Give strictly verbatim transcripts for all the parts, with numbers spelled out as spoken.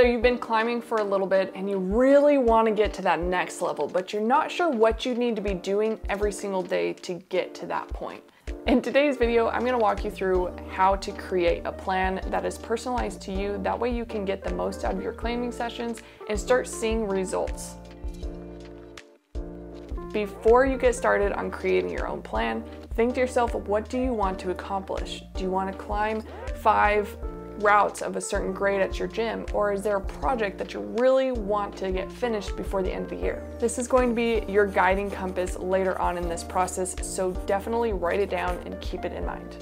So you've been climbing for a little bit and you really want to get to that next level, but you're not sure what you need to be doing every single day to get to that point. In today's video, I'm going to walk you through how to create a plan that is personalized to you. That way you can get the most out of your climbing sessions and start seeing results. Before you get started on creating your own plan, think to yourself, what do you want to accomplish? Do you want to climb five routes of a certain grade at your gym, or is there a project that you really want to get finished before the end of the year? This is going to be your guiding compass later on in this process, so definitely write it down and keep it in mind.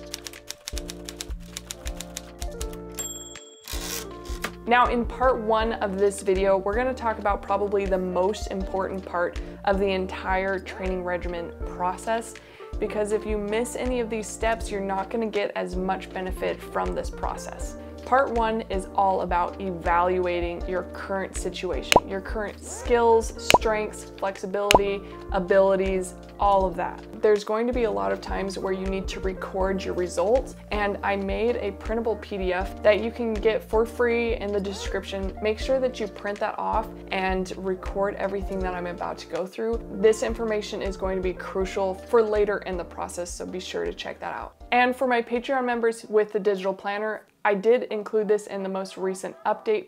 Now, in part one of this video, we're going to talk about probably the most important part of the entire training regimen process, because if you miss any of these steps, you're not going to get as much benefit from this process. Part one is all about evaluating your current situation, your current skills, strengths, flexibility, abilities, all of that. There's going to be a lot of times where you need to record your results, and I made a printable P D F that you can get for free in the description. Make sure that you print that off and record everything that I'm about to go through. This information is going to be crucial for later in the process, so be sure to check that out. And for my Patreon members with the digital planner, I did include this in the most recent update.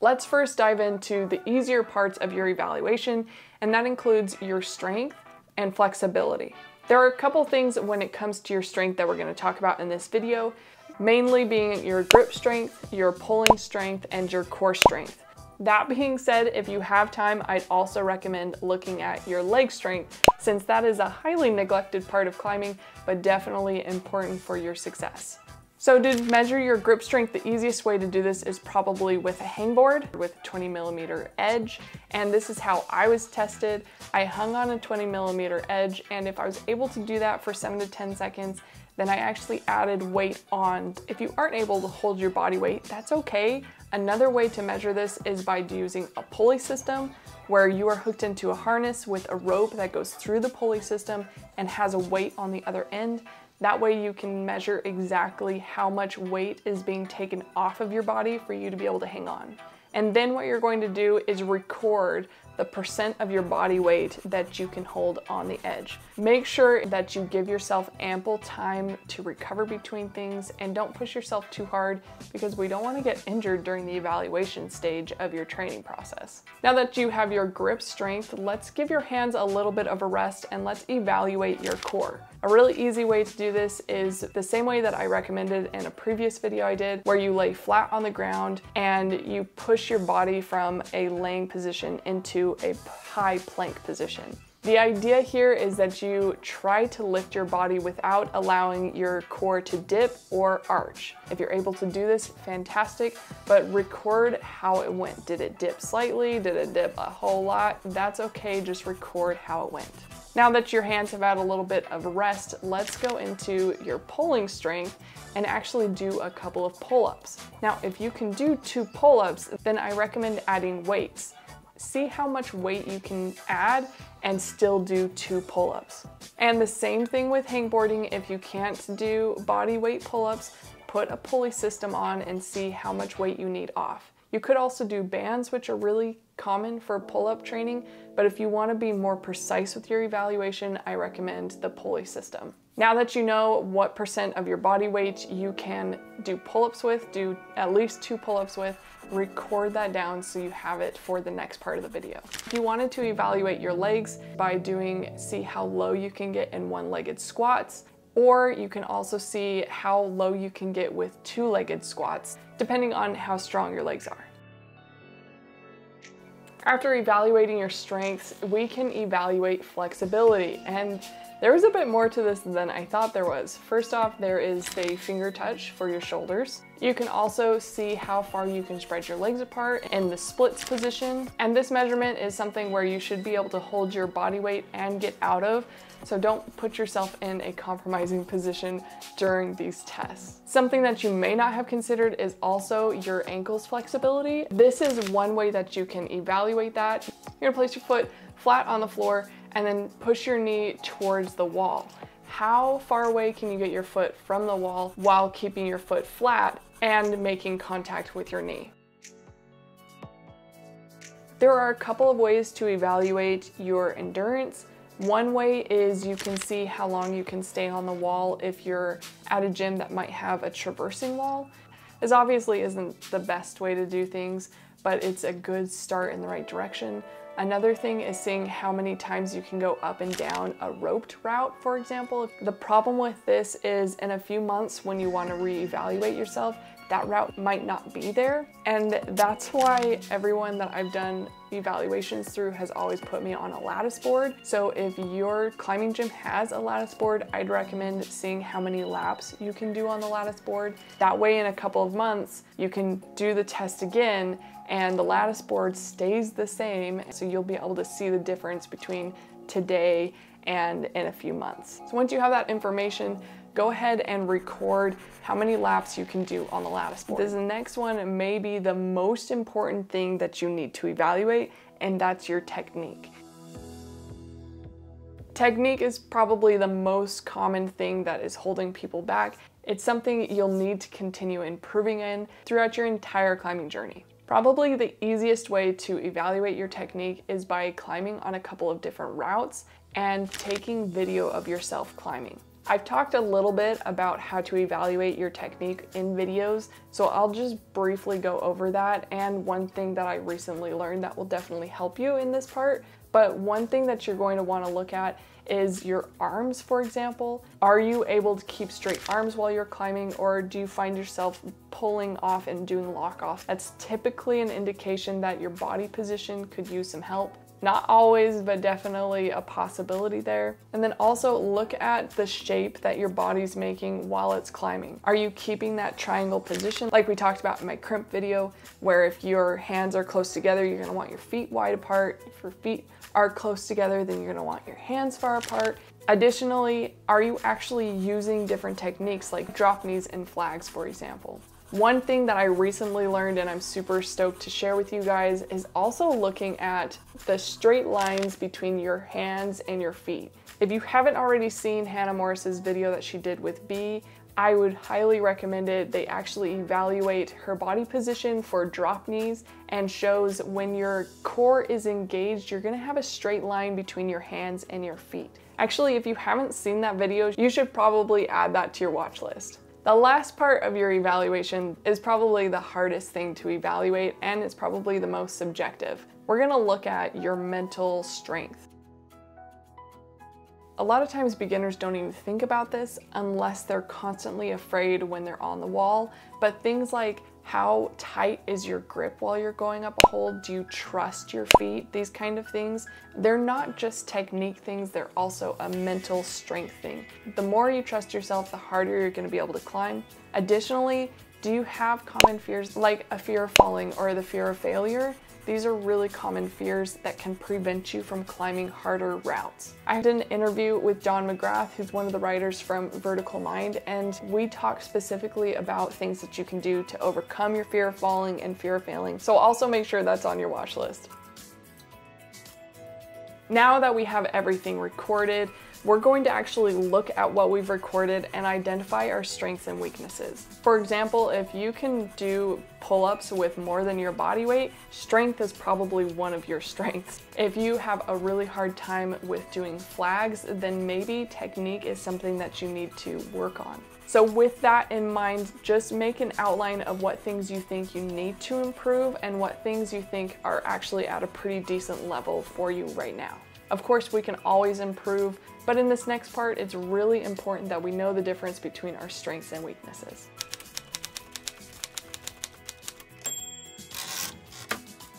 Let's first dive into the easier parts of your evaluation, and that includes your strength and flexibility. There are a couple things when it comes to your strength that we're going to talk about in this video, mainly being your grip strength, your pulling strength, and your core strength. That being said, if you have time, I'd also recommend looking at your leg strength, since that is a highly neglected part of climbing, but definitely important for your success. So to measure your grip strength, the easiest way to do this is probably with a hangboard with a twenty millimeter edge. And this is how I was tested. I hung on a twenty millimeter edge, and if I was able to do that for seven to ten seconds, then I actually added weight on. If you aren't able to hold your body weight, that's okay. Another way to measure this is by using a pulley system, where you are hooked into a harness with a rope that goes through the pulley system and has a weight on the other end. That way you can measure exactly how much weight is being taken off of your body for you to be able to hang on. And then what you're going to do is record the percent of your body weight that you can hold on the edge. Make sure that you give yourself ample time to recover between things, and don't push yourself too hard, because we don't want to get injured during the evaluation stage of your training process. Now that you have your grip strength, let's give your hands a little bit of a rest and let's evaluate your core. A really easy way to do this is the same way that I recommended in a previous video I did, where you lay flat on the ground and you push your body from a laying position into a high plank position. The idea here is that you try to lift your body without allowing your core to dip or arch. If you're able to do this, fantastic, but record how it went. Did it dip slightly? Did it dip a whole lot? That's okay, just record how it went. Now that your hands have had a little bit of rest, let's go into your pulling strength and actually do a couple of pull-ups. Now, if you can do two pull-ups, then I recommend adding weights. See how much weight you can add and still do two pull-ups. And the same thing with hangboarding. If you can't do body weight pull-ups, put a pulley system on and see how much weight you need off. You could also do bands, which are really common for pull-up training, but if you want to be more precise with your evaluation, I recommend the pulley system. Now that you know what percent of your body weight you can do pull-ups with, do at least two pull-ups with, record that down so you have it for the next part of the video. If you wanted to evaluate your legs by doing, see how low you can get in one-legged squats, or you can also see how low you can get with two-legged squats, depending on how strong your legs are. After evaluating your strengths, we can evaluate flexibility, and there was a bit more to this than I thought there was. First off, there is the finger touch for your shoulders. You can also see how far you can spread your legs apart in the splits position. And this measurement is something where you should be able to hold your body weight and get out of, so don't put yourself in a compromising position during these tests. Something that you may not have considered is also your ankles flexibility. This is one way that you can evaluate that. You're gonna place your foot flat on the floor and then push your knee towards the wall. how far away can you get your foot from the wall while keeping your foot flat and making contact with your knee. There are a couple of ways to evaluate your endurance. One way is you can see how long you can stay on the wall if you're at a gym that might have a traversing wall. This obviously isn't the best way to do things, but it's a good start in the right direction. Another thing is seeing how many times you can go up and down a roped route, for example. The problem with this is in a few months when you want to reevaluate yourself, that route might not be there. And that's why everyone that I've done evaluations through has always put me on a lattice board. So if your climbing gym has a lattice board, I'd recommend seeing how many laps you can do on the lattice board. That way in a couple of months, you can do the test again and the lattice board stays the same. So you'll be able to see the difference between today and in a few months. So once you have that information, go ahead and record how many laps you can do on the lattice board. This next one may be the most important thing that you need to evaluate, and that's your technique. Technique is probably the most common thing that is holding people back. It's something you'll need to continue improving in throughout your entire climbing journey. Probably the easiest way to evaluate your technique is by climbing on a couple of different routes and taking video of yourself climbing. I've talked a little bit about how to evaluate your technique in videos, so I'll just briefly go over that and one thing that I recently learned that will definitely help you in this part. But one thing that you're going to want to look at is your arms, for example. Are you able to keep straight arms while you're climbing, or do you find yourself pulling off and doing lock off? That's typically an indication that your body position could use some help. Not always, but definitely a possibility there. And then also look at the shape that your body's making while it's climbing. Are you keeping that triangle position? Like we talked about in my crimp video, where if your hands are close together, you're gonna want your feet wide apart. If your feet are close together, then you're gonna want your hands far apart. Additionally, are you actually using different techniques like drop knees and flags, for example? One thing that I recently learned and I'm super stoked to share with you guys is also looking at the straight lines between your hands and your feet. If you haven't already seen Hannah Morris's video that she did with B, I would highly recommend it. They actually evaluate her body position for drop knees and shows when your core is engaged, you're gonna have a straight line between your hands and your feet. Actually, if you haven't seen that video, you should probably add that to your watch list. The last part of your evaluation is probably the hardest thing to evaluate, and it's probably the most subjective. We're gonna look at your mental strength. A lot of times beginners don't even think about this unless they're constantly afraid when they're on the wall, but things like how tight is your grip while you're going up a hole? Do you trust your feet? These kind of things. They're not just technique things, they're also a mental strength thing. The more you trust yourself, the harder you're gonna be able to climb. Additionally, do you have common fears like a fear of falling or the fear of failure? These are really common fears that can prevent you from climbing harder routes. I did an interview with John McGrath, who's one of the writers from Vertical Mind, and we talked specifically about things that you can do to overcome your fear of falling and fear of failing. So also make sure that's on your watch list. Now that we have everything recorded, we're going to actually look at what we've recorded and identify our strengths and weaknesses. For example, if you can do pull-ups with more than your body weight, strength is probably one of your strengths. If you have a really hard time with doing flags, then maybe technique is something that you need to work on. So with that in mind, just make an outline of what things you think you need to improve and what things you think are actually at a pretty decent level for you right now. Of course, we can always improve, but in this next part, it's really important that we know the difference between our strengths and weaknesses.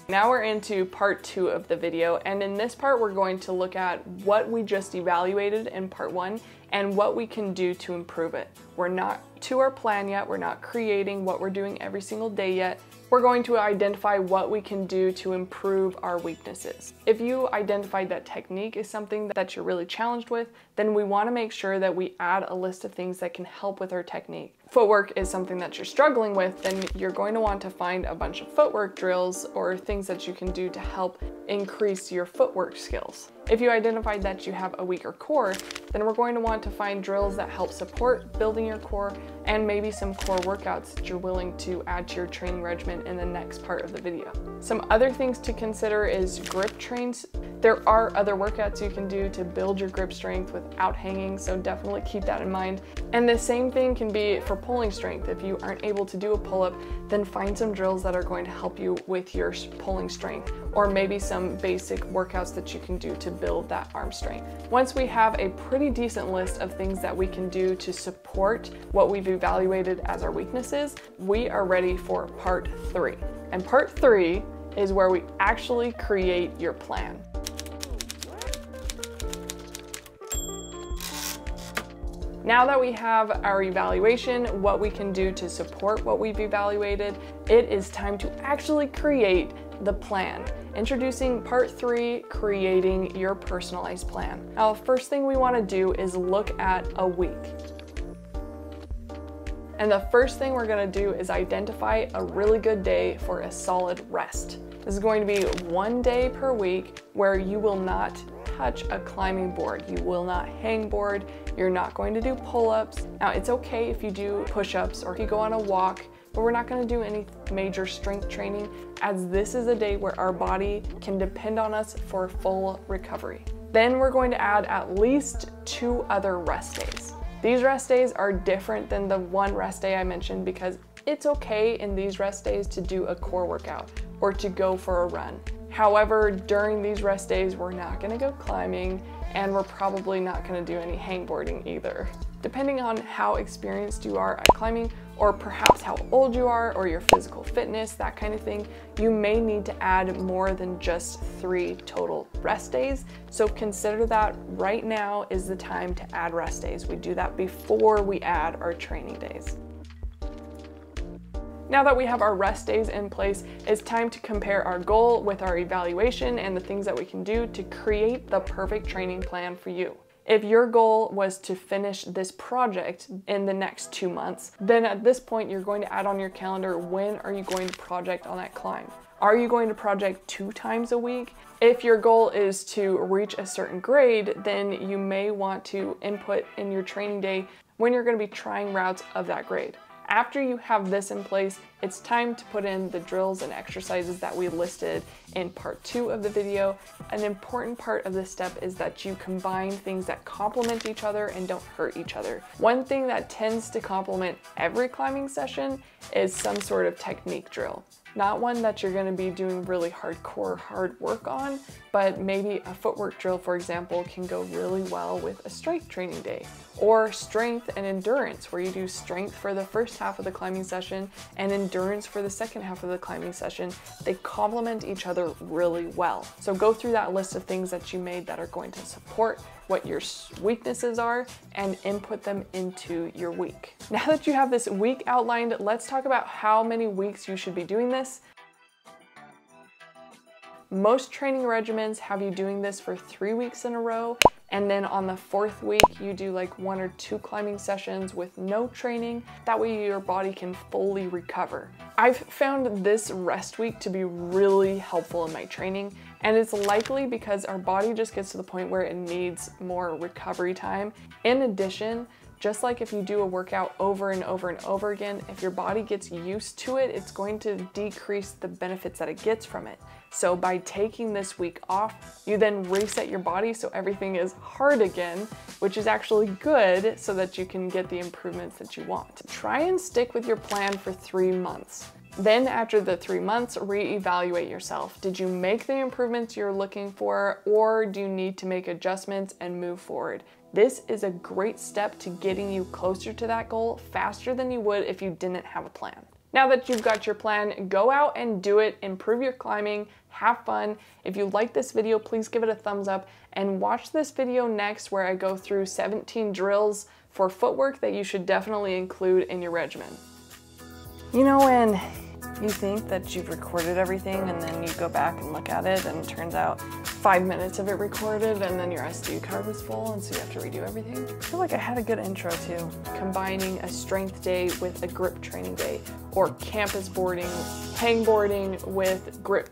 Now we're into part two of the video, and in this part, we're going to look at what we just evaluated in part one and what we can do to improve it. We're not to our plan yet, we're not creating what we're doing every single day yet. We're going to identify what we can do to improve our weaknesses. If you identified that technique is something that you're really challenged with, then we want to make sure that we add a list of things that can help with our technique. footwork is something that you're struggling with, then you're going to want to find a bunch of footwork drills or things that you can do to help increase your footwork skills. If you identified that you have a weaker core, then we're going to want to find drills that help support building your core and maybe some core workouts that you're willing to add to your training regimen in the next part of the video. Some other things to consider is grip trains. There are other workouts you can do to build your grip strength without hanging, so definitely keep that in mind. And the same thing can be for pulling strength. If you aren't able to do a pull-up, then find some drills that are going to help you with your pulling strength, or maybe some basic workouts that you can do to build that arm strength. Once we have a pretty decent list of things that we can do to support what we've evaluated as our weaknesses, we are ready for part three. And part three is where we actually create your plan. Now that we have our evaluation, what we can do to support what we've evaluated, it is time to actually create the plan. Introducing part three, creating your personalized plan. Now, the first thing we want to do is look at a week. And the first thing we're going to do is identify a really good day for a solid rest. This is going to be one day per week where you will not touch a climbing board. You will not hang board. You're not going to do pull-ups. Now, it's okay if you do push-ups or if you go on a walk, but we're not going to do any major strength training, as this is a day where our body can depend on us for full recovery. Then we're going to add at least two other rest days. These rest days are different than the one rest day I mentioned, because it's okay in these rest days to do a core workout or to go for a run. However, during these rest days, we're not going to go climbing, and we're probably not going to do any hangboarding either. Depending on how experienced you are at climbing, or perhaps how old you are, or your physical fitness, that kind of thing, you may need to add more than just three total rest days. So consider that right now is the time to add rest days. We do that before we add our training days. Now that we have our rest days in place, it's time to compare our goal with our evaluation and the things that we can do to create the perfect training plan for you. If your goal was to finish this project in the next two months, then at this point, you're going to add on your calendar, when are you going to project on that climb? Are you going to project two times a week? If your goal is to reach a certain grade, then you may want to input in your training day when you're going to be trying routes of that grade. After you have this in place, it's time to put in the drills and exercises that we listed in part two of the video. An important part of this step is that you combine things that complement each other and don't hurt each other. One thing that tends to complement every climbing session is some sort of technique drill. Not one that you're going to be doing really hardcore hard work on, but maybe a footwork drill, for example, can go really well with a strength training day, or strength and endurance, where you do strength for the first half of the climbing session and endurance for the second half of the climbing session. They complement each other really well. So go through that list of things that you made that are going to support what your weaknesses are and input them into your week. Now that you have this week outlined, let's talk about how many weeks you should be doing this. Most training regimens have you doing this for three weeks in a row, and then on the fourth week, you do like one or two climbing sessions with no training. That way your body can fully recover. I've found this rest week to be really helpful in my training, and it's likely because our body just gets to the point where it needs more recovery time. In addition, just like if you do a workout over and over and over again, if your body gets used to it, it's going to decrease the benefits that it gets from it. So by taking this week off, you then reset your body so everything is hard again, which is actually good so that you can get the improvements that you want. Try and stick with your plan for three months. Then after the three months, reevaluate yourself. Did you make the improvements you're looking for, or do you need to make adjustments and move forward? This is a great step to getting you closer to that goal faster than you would if you didn't have a plan. Now that you've got your plan, go out and do it, improve your climbing, have fun. If you like this video, please give it a thumbs up, and watch this video next where I go through seventeen drills for footwork that you should definitely include in your regimen. You know, and You think that you've recorded everything and then you go back and look at it and it turns out five minutes of it recorded and then your S D card was full and so you have to redo everything. I feel like I had a good intro too. Combining a strength day with a grip training day, or campus boarding, hang boarding with grip